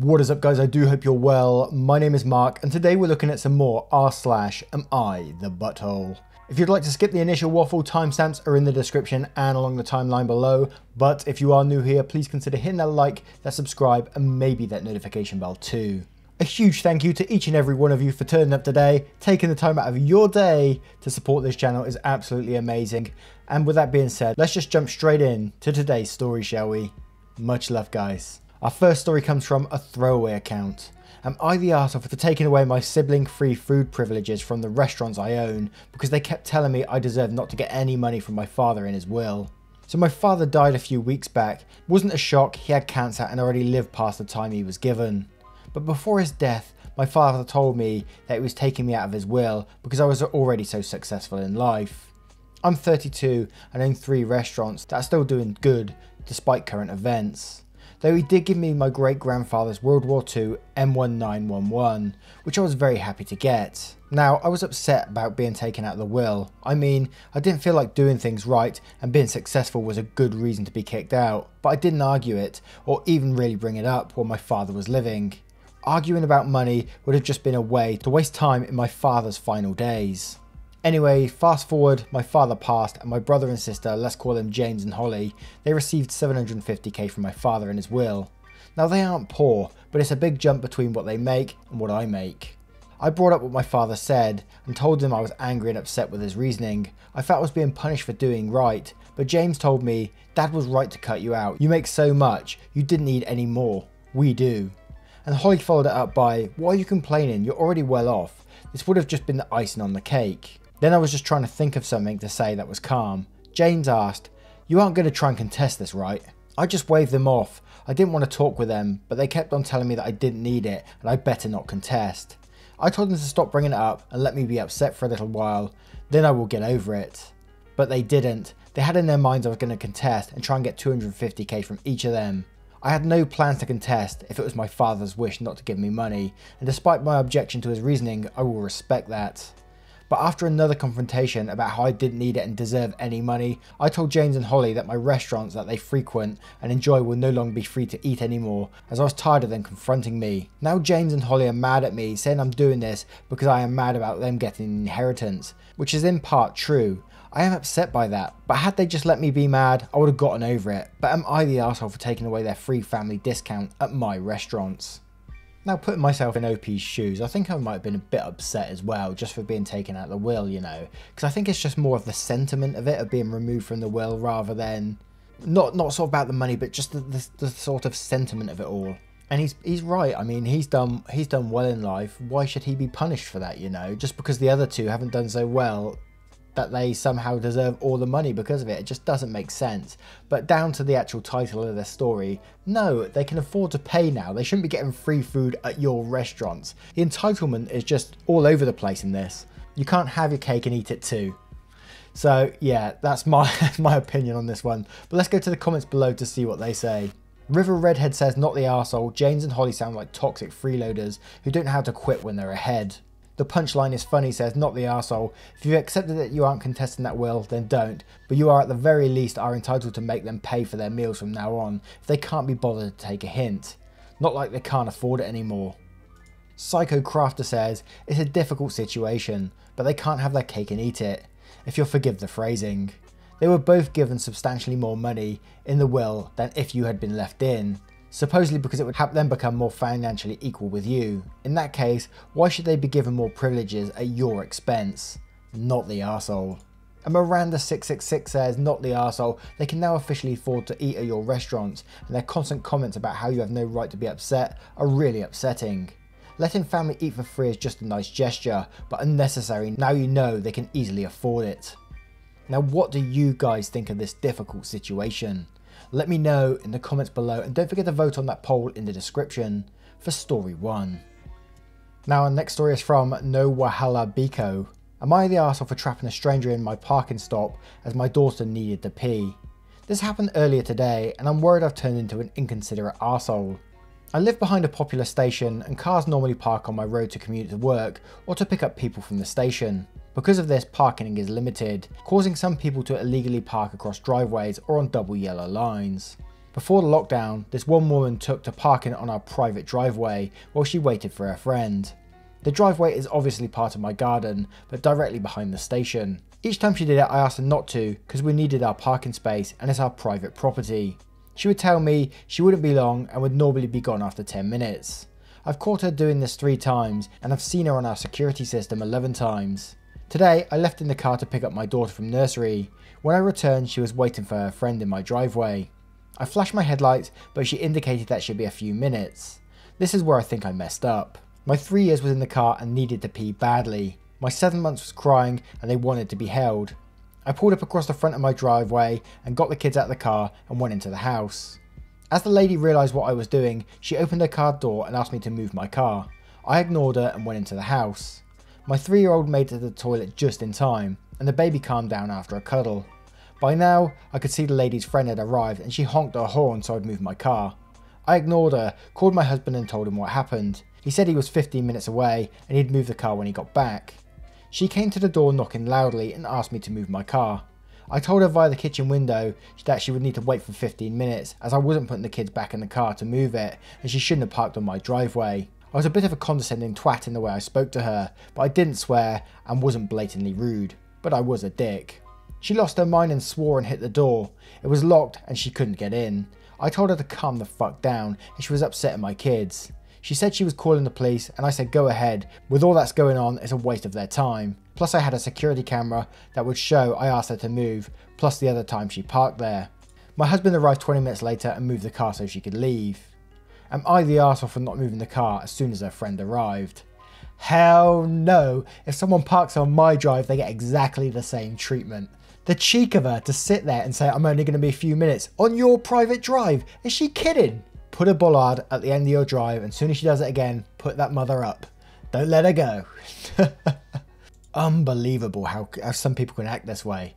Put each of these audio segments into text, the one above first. What is up, guys? I do hope you're well. My name is Mark, and today we're looking at some more r/Am I the Butthole. If you'd like to skip the initial waffle, timestamps are in the description and along the timeline below. But if you are new here, please consider hitting that like, that subscribe, and maybe that notification bell too. A huge thank you to each and every one of you for turning up today. Taking the time out of your day to support this channel is absolutely amazing. And with that being said, let's just jump straight in to today's story, shall we? Much love, guys. Our first story comes from a throwaway account. Am I the arsehole for taking away my sibling free food privileges from the restaurants I own because they kept telling me I deserved not to get any money from my father in his will? So my father died a few weeks back. It wasn't a shock, he had cancer and already lived past the time he was given. But before his death, my father told me that he was taking me out of his will because I was already so successful in life. I'm 32 and own 3 restaurants that are still doing good despite current events. Though he did give me my great-grandfather's World War II M1911, which I was very happy to get. Now, I was upset about being taken out of the will. I mean, I didn't feel like doing things right, and being successful was a good reason to be kicked out, but I didn't argue it, or even really bring it up while my father was living. Arguing about money would have just been a way to waste time in my father's final days. Anyway, fast forward, my father passed and my brother and sister, let's call them James and Holly, they received 750k from my father in his will. Now they aren't poor, but it's a big jump between what they make and what I make. I brought up what my father said and told him I was angry and upset with his reasoning. I felt I was being punished for doing right, but James told me, "Dad was right to cut you out. You make so much, you didn't need any more. We do." And Holly followed it up by, "Why are you complaining? You're already well off. This would have just been the icing on the cake." Then I was just trying to think of something to say that was calm. James asked, "You aren't going to try and contest this, right?" I just waved them off. I didn't want to talk with them, but they kept on telling me that I didn't need it and I better not contest. I told them to stop bringing it up and let me be upset for a little while, then I will get over it. But they didn't. They had in their minds I was going to contest and try and get 250k from each of them. I had no plans to contest if it was my father's wish not to give me money, and despite my objection to his reasoning, I will respect that. But after another confrontation about how I didn't need it and deserve any money, I told James and Holly that my restaurants that they frequent and enjoy will no longer be free to eat anymore, as I was tired of them confronting me. Now James and Holly are mad at me, saying I'm doing this because I am mad about them getting an inheritance, which is in part true. I am upset by that, but had they just let me be mad, I would have gotten over it. But am I the arsehole for taking away their free family discount at my restaurants? Now, putting myself in OP's shoes, I think I might have been a bit upset as well, just for being taken out of the will, you know, because I think it's just more of the sentiment of it, of being removed from the will, rather than not sort of about the money, but just the sort of sentiment of it all. And he's right. I mean, he's done well in life. Why should he be punished for that, you know? Just because the other two haven't done so well, that they somehow deserve all the money because of it. It just doesn't make sense. But down to the actual title of their story, no, they can afford to pay now. They shouldn't be getting free food at your restaurants. The entitlement is just all over the place in this. You can't have your cake and eat it too. So yeah, that's my opinion on this one. But let's go to the comments below to see what they say. River Redhead says, "Not the arsehole. James and Holly sound like toxic freeloaders who don't know how to quit when they're ahead." The Punchline Is Funny says, "Not the arsehole. If you've accepted that you aren't contesting that will, then don't. But you are at the very least are entitled to make them pay for their meals from now on, if they can't be bothered to take a hint. Not like they can't afford it anymore." Psycho Crafter says, "It's a difficult situation, but they can't have their cake and eat it, if you'll forgive the phrasing. They were both given substantially more money in the will than if you had been left in. Supposedly because it would help them become more financially equal with you. In that case, why should they be given more privileges at your expense? Not the arsehole." And Miranda666 says, "Not the arsehole. They can now officially afford to eat at your restaurants, and their constant comments about how you have no right to be upset are really upsetting. Letting family eat for free is just a nice gesture, but unnecessary now you know they can easily afford it." Now, what do you guys think of this difficult situation? Let me know in the comments below, and don't forget to vote on that poll in the description for story 1. Now our next story is from No Wahala Biko. "Am I the arsehole for trapping a stranger in my parking stop as my daughter needed to pee? This happened earlier today and I'm worried I've turned into an inconsiderate arsehole. I live behind a popular station and cars normally park on my road to commute to work or to pick up people from the station. Because of this, parking is limited, causing some people to illegally park across driveways or on double yellow lines. Before the lockdown, this one woman took to parking on our private driveway while she waited for her friend. The driveway is obviously part of my garden, but directly behind the station. Each time she did it, I asked her not to, because we needed our parking space and it's our private property. She would tell me she wouldn't be long and would normally be gone after 10 minutes. I've caught her doing this 3 times and I've seen her on our security system 11 times. Today, I left in the car to pick up my daughter from nursery. When I returned, she was waiting for her friend in my driveway. I flashed my headlights, but she indicated that should be a few minutes. This is where I think I messed up. My 3 years was in the car and needed to pee badly. My 7 months was crying and they wanted to be held. I pulled up across the front of my driveway and got the kids out of the car and went into the house. As the lady realised what I was doing, she opened her car door and asked me to move my car. I ignored her and went into the house. My 3-year-old made it to the toilet just in time and the baby calmed down after a cuddle. By now, I could see the lady's friend had arrived and she honked her horn so I'd move my car. I ignored her, called my husband and told him what happened. He said he was 15 minutes away and he'd move the car when he got back. She came to the door knocking loudly and asked me to move my car. I told her via the kitchen window that she would need to wait for 15 minutes as I wasn't putting the kids back in the car to move it and she shouldn't have parked on my driveway. I was a bit of a condescending twat in the way I spoke to her, but I didn't swear and wasn't blatantly rude, but I was a dick. She lost her mind and swore and hit the door. It was locked and she couldn't get in. I told her to calm the fuck down and she was upsetting my kids. She said she was calling the police and I said go ahead, with all that's going on it's a waste of their time. Plus I had a security camera that would show I asked her to move, plus the other time she parked there. My husband arrived 20 minutes later and moved the car so she could leave. Am I the arsehole for not moving the car as soon as her friend arrived? Hell no, if someone parks on my drive they get exactly the same treatment. The cheek of her to sit there and say I'm only going to be a few minutes on your private drive, is she kidding? Put a bollard at the end of your drive and as soon as she does it again, put that mother up. Don't let her go. Unbelievable how some people can act this way.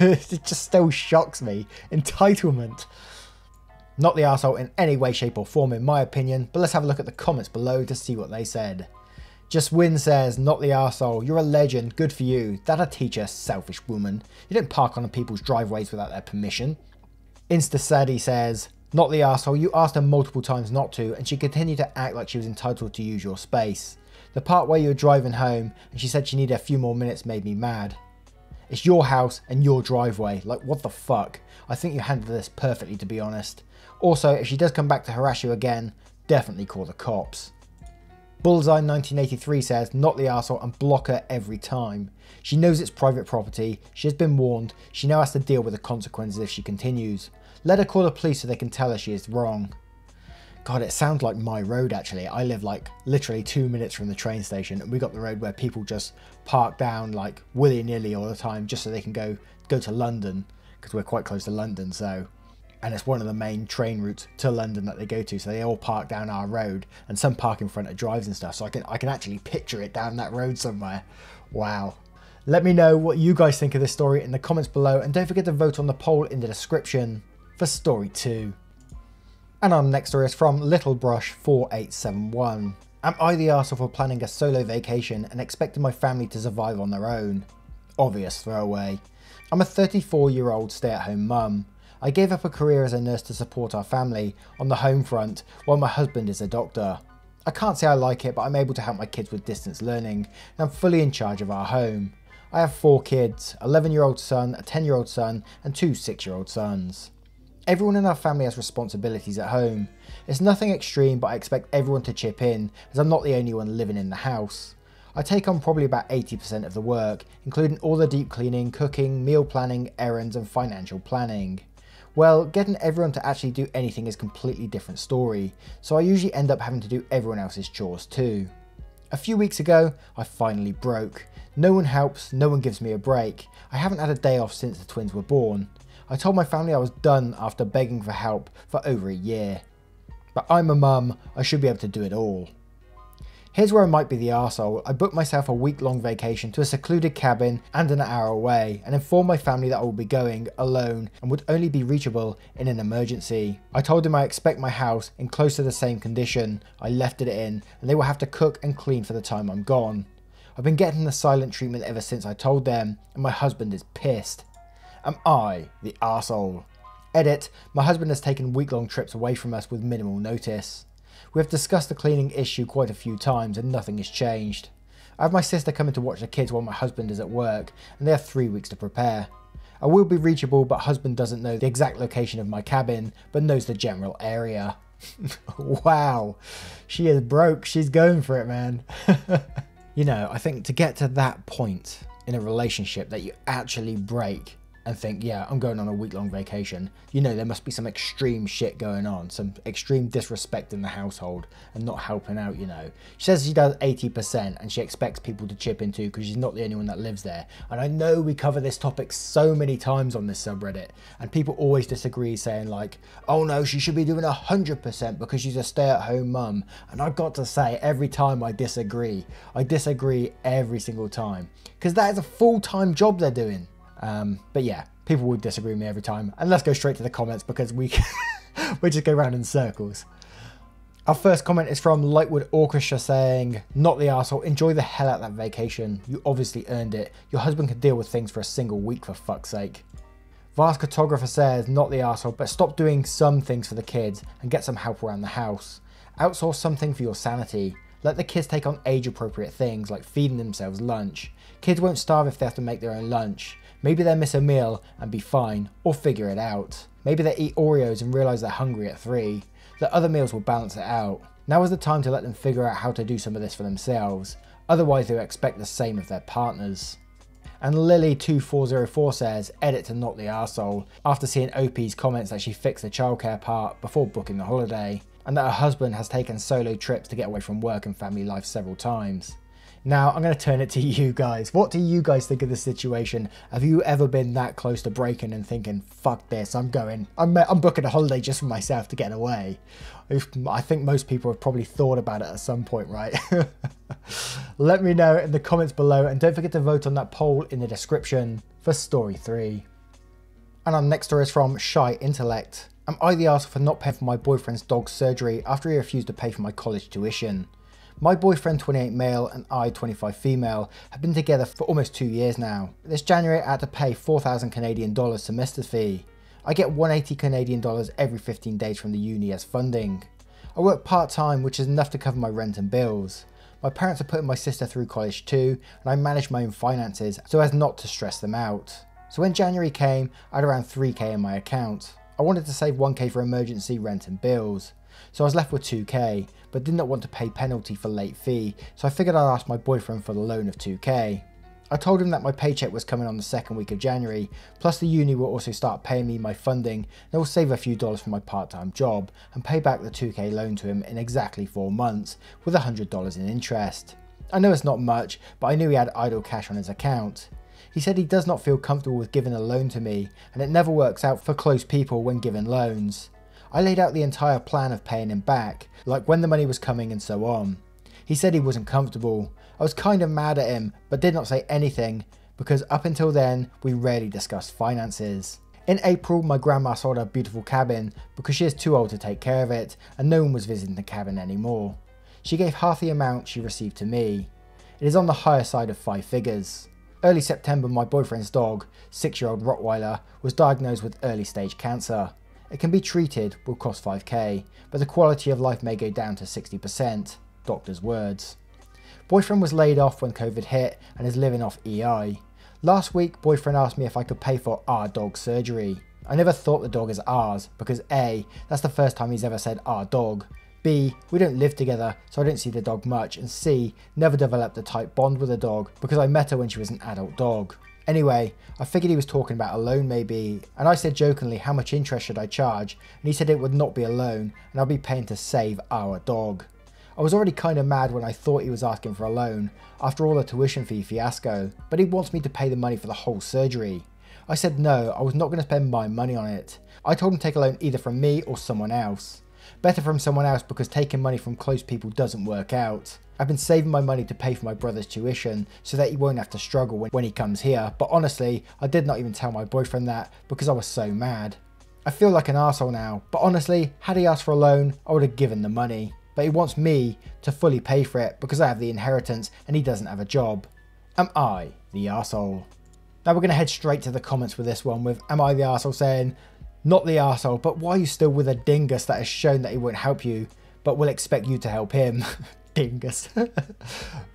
It just still shocks me. Entitlement. Not the arsehole in any way, shape or form in my opinion, but let's have a look at the comments below to see what they said. Just Win says, not the arsehole, you're a legend, good for you. That'll teach her, selfish woman. You don't park on people's driveways without their permission. InstaSaddy says, not the arsehole, you asked her multiple times not to and she continued to act like she was entitled to use your space. The part where you were driving home and she said she needed a few more minutes made me mad. It's your house and your driveway, like what the fuck? I think you handled this perfectly to be honest. Also, if she does come back to harass you again, definitely call the cops. Bullseye1983 says, not the arsehole and block her every time. She knows it's private property, she has been warned, she now has to deal with the consequences if she continues. Let her call the police so they can tell her she is wrong. God, it sounds like my road actually. I live like literally 2 minutes from the train station and we got the road where people just park down like willy-nilly all the time just so they can go to London, because we're quite close to London, so. And it's one of the main train routes to London that they go to, so they all park down our road and some park in front of drives and stuff, so I can actually picture it down that road somewhere. Wow. Let me know what you guys think of this story in the comments below and don't forget to vote on the poll in the description for story 2. And our next story is from LittleBrush4871. Am I the arsehole for planning a solo vacation and expecting my family to survive on their own? Obvious throwaway. I'm a 34-year-old stay-at-home mum. I gave up a career as a nurse to support our family on the home front while my husband is a doctor. I can't say I like it, but I'm able to help my kids with distance learning and I'm fully in charge of our home. I have 4 kids, 11-year-old son, a 10-year-old son and 2 6-year-old sons. Everyone in our family has responsibilities at home. It's nothing extreme, but I expect everyone to chip in as I'm not the only one living in the house. I take on probably about 80% of the work, including all the deep cleaning, cooking, meal planning, errands and financial planning. Well, getting everyone to actually do anything is a completely different story, so I usually end up having to do everyone else's chores too. A few weeks ago, I finally broke. No one helps, no one gives me a break. I haven't had a day off since the twins were born. I told my family I was done after begging for help for over a year. But I'm a mum, I should be able to do it all. Here's where I might be the arsehole. I booked myself a week-long vacation to a secluded cabin and an hour away and informed my family that I would be going alone and would only be reachable in an emergency. I told them I expect my house in close to the same condition I left it in and they will have to cook and clean for the time I'm gone. I've been getting the silent treatment ever since I told them and my husband is pissed. Am I the arsehole? Edit, my husband has taken week-long trips away from us with minimal notice. We have discussed the cleaning issue quite a few times and nothing has changed. I have my sister coming to watch the kids while my husband is at work, and they have 3 weeks to prepare. I will be reachable, but husband doesn't know the exact location of my cabin, but knows the general area. Wow, she is broke, she's going for it, man. You know, I think to get to that point in a relationship that you actually break and think, yeah, I'm going on a week-long vacation, you know there must be some extreme shit going on, some extreme disrespect in the household and not helping out, you know. She says she does 80% and she expects people to chip in too because she's not the only one that lives there. And I know we cover this topic so many times on this subreddit and people always disagree saying like, oh no, she should be doing 100% because she's a stay-at-home mum. And I've got to say, every time I disagree every single time because that is a full-time job they're doing. But yeah, people would disagree with me every time. And let's go straight to the comments because we just go round in circles. Our first comment is from Lightwood Orchestra saying, not the arsehole, enjoy the hell out of that vacation. You obviously earned it. Your husband could deal with things for a single week for fuck's sake. Vast Cartographer says, not the arsehole, but stop doing some things for the kids and get some help around the house. Outsource something for your sanity. Let the kids take on age-appropriate things like feeding themselves lunch. Kids won't starve if they have to make their own lunch. Maybe they'll miss a meal and be fine, or figure it out. Maybe they eat Oreos and realise they're hungry at 3. The other meals will balance it out. Now is the time to let them figure out how to do some of this for themselves. Otherwise they'll expect the same of their partners. And Lily2404 says, edit to not the arsehole, after seeing OP's comments that she fixed the childcare part before booking the holiday, and that her husband has taken solo trips to get away from work and family life several times. Now, I'm going to turn it to you guys. What do you guys think of this situation? Have you ever been that close to breaking and thinking, fuck this, I'm booking a holiday just for myself to get away? I think most people have probably thought about it at some point, right? Let me know in the comments below and don't forget to vote on that poll in the description for story 3. And our next story is from Shy Intellect. Am I the arsehole for not paying for my boyfriend's dog's surgery after he refused to pay for my college tuition? My boyfriend, 28 male, and I, 25 female, have been together for almost 2 years now. This January, I had to pay $4,000 Canadian semester fee. I get $180 Canadian every 15 days from the uni as funding. I work part-time, which is enough to cover my rent and bills. My parents are putting my sister through college too, and I manage my own finances so as not to stress them out. So when January came, I had around 3K in my account. I wanted to save 1K for emergency rent and bills. So I was left with 2K, but did not want to pay penalty for late fee, so I figured I'd ask my boyfriend for the loan of 2K. I told him that my paycheck was coming on the second week of January, plus the uni will also start paying me my funding, and I will save a few dollars for my part-time job, and pay back the 2K loan to him in exactly 4 months, with $100 in interest. I know it's not much, but I knew he had idle cash on his account. He said he does not feel comfortable with giving a loan to me, and it never works out for close people when giving loans. I laid out the entire plan of paying him back, like when the money was coming and so on. He said he wasn't comfortable. I was kind of mad at him, but did not say anything, because up until then, we rarely discussed finances. In April, my grandma sold her beautiful cabin, because she is too old to take care of it, and no one was visiting the cabin anymore. She gave half the amount she received to me. It is on the higher side of 5 figures. Early September, my boyfriend's dog, 6-year-old Rottweiler, was diagnosed with early stage cancer. It can be treated, will cost 5K, but the quality of life may go down to 60%, doctor's words. Boyfriend was laid off when COVID hit and is living off EI. Last week, boyfriend asked me if I could pay for our dog surgery. I never thought the dog is ours because A, that's the first time he's ever said our dog, B, we don't live together so I don't see the dog much, and C, never developed a tight bond with the dog because I met her when she was an adult dog. Anyway, I figured he was talking about a loan maybe, and I said jokingly how much interest should I charge, and he said it would not be a loan and I'd be paying to save our dog. I was already kinda mad when I thought he was asking for a loan, after all the tuition fee fiasco, but he wants me to pay the money for the whole surgery. I said no, I was not going to spend my money on it. I told him to take a loan either from me or someone else. Better from someone else because taking money from close people doesn't work out. I've been saving my money to pay for my brother's tuition so that he won't have to struggle when he comes here, but honestly, I did not even tell my boyfriend that because I was so mad. I feel like an arsehole now, but honestly, had he asked for a loan, I would have given the money. But he wants me to fully pay for it because I have the inheritance and he doesn't have a job. Am I the arsehole? Now we're going to head straight to the comments with this one with Am I the arsehole saying, Not the arsehole, but why are you still with a dingus that has shown that he won't help you, but will expect you to help him? Dingus.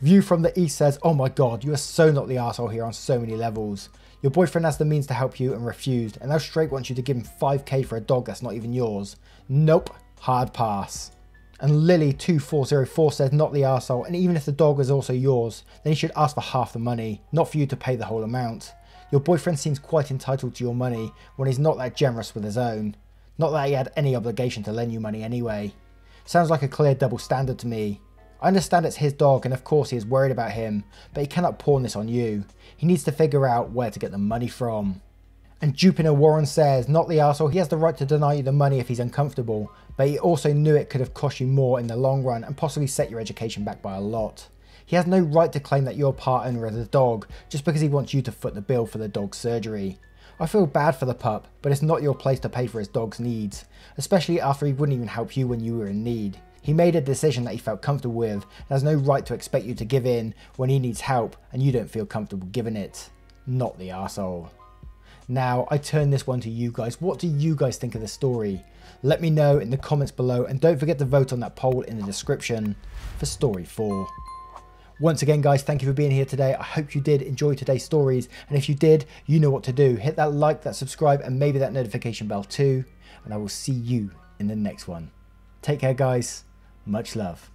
View from the East says, oh my god, you are so not the arsehole here on so many levels. Your boyfriend has the means to help you and refused, and now straight wants you to give him 5k for a dog that's not even yours. Nope, hard pass. And Lily2404 says, not the arsehole, and even if the dog is also yours, then you should ask for half the money, not for you to pay the whole amount. Your boyfriend seems quite entitled to your money when he's not that generous with his own. Not that he had any obligation to lend you money anyway. Sounds like a clear double standard to me. I understand it's his dog and of course he is worried about him, but he cannot pawn this on you. He needs to figure out where to get the money from. And Jupiter Warren says, not the arsehole, he has the right to deny you the money if he's uncomfortable, but he also knew it could have cost you more in the long run and possibly set your education back by a lot. He has no right to claim that you're part owner of the dog just because he wants you to foot the bill for the dog's surgery. I feel bad for the pup, but it's not your place to pay for his dog's needs, especially after he wouldn't even help you when you were in need. He made a decision that he felt comfortable with and has no right to expect you to give in when he needs help and you don't feel comfortable giving it. Not the arsehole. Now, I turn this one to you guys. What do you guys think of the story? Let me know in the comments below and don't forget to vote on that poll in the description for story 4. Once again guys, thank you for being here today. I hope you did enjoy today's stories, and if you did, you know what to do. Hit that like, that subscribe, and maybe that notification bell too, and I will see you in the next one. Take care guys, much love.